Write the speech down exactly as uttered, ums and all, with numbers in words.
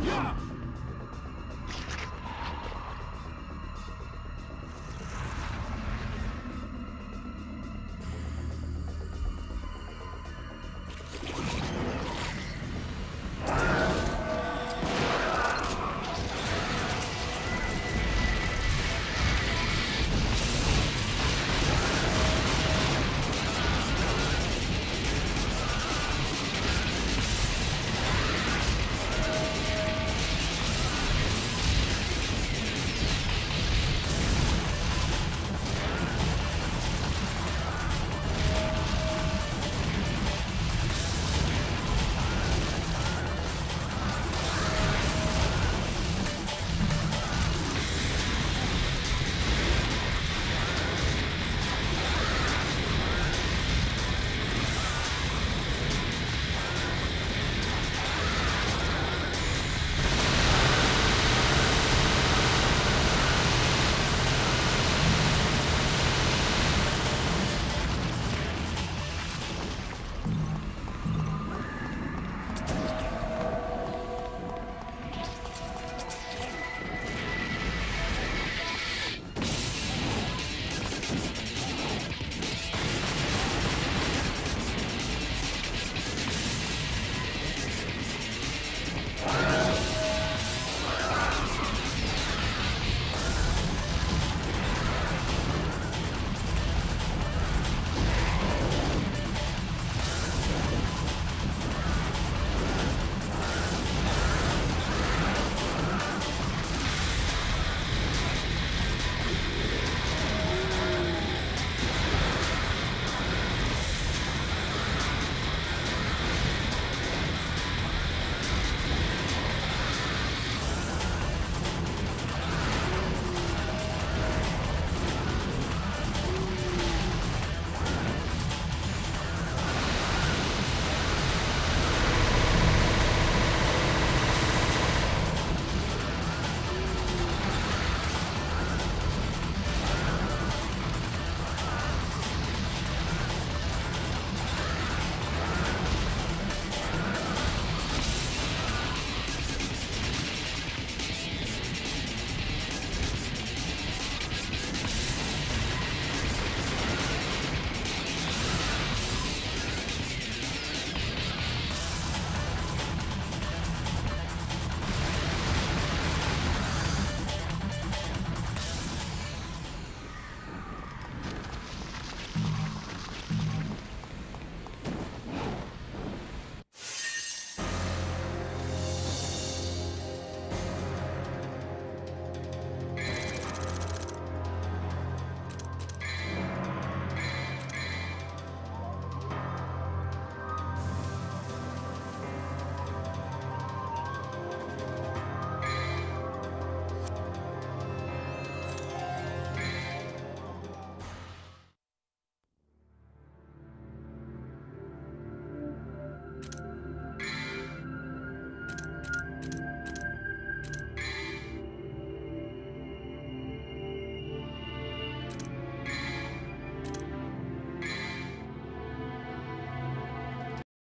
Yeah!